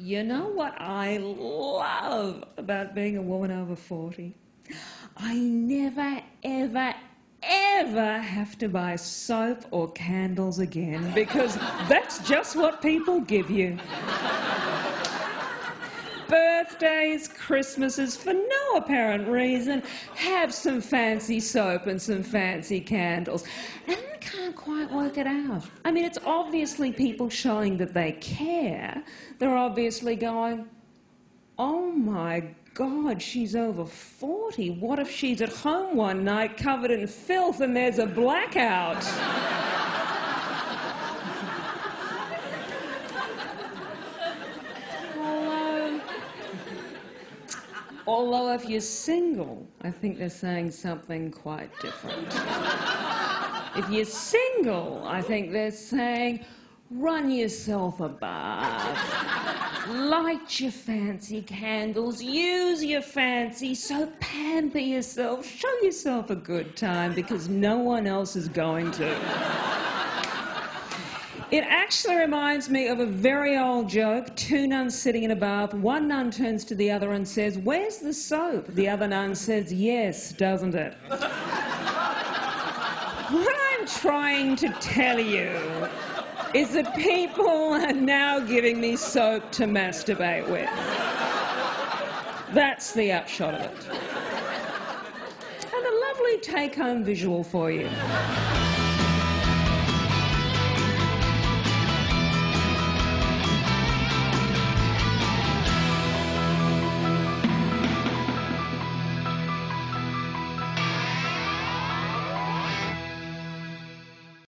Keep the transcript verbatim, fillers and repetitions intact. You know what I love about being a woman over forty? I never, ever, ever have to buy soap or candles again, because that's just what people give you. Birthdays, Christmases, for no apparent reason, have some fancy soap and some fancy candles. And I can't quite work it out. I mean, it's obviously people showing that they care. They're obviously going, oh my God, she's over forty. What if she's at home one night covered in filth and there's a blackout? Although if you're single, I think they're saying something quite different. If you're single, I think they're saying, run yourself a bath, light your fancy candles, use your fancy soap, pamper yourself, show yourself a good time, because no one else is going to. It actually reminds me of a very old joke. Two nuns sitting in a bath. One nun turns to the other and says, where's the soap? The other nun says, yes, doesn't it? What I'm trying to tell you is that people are now giving me soap to masturbate with. That's the upshot of it. And a lovely take-home visual for you.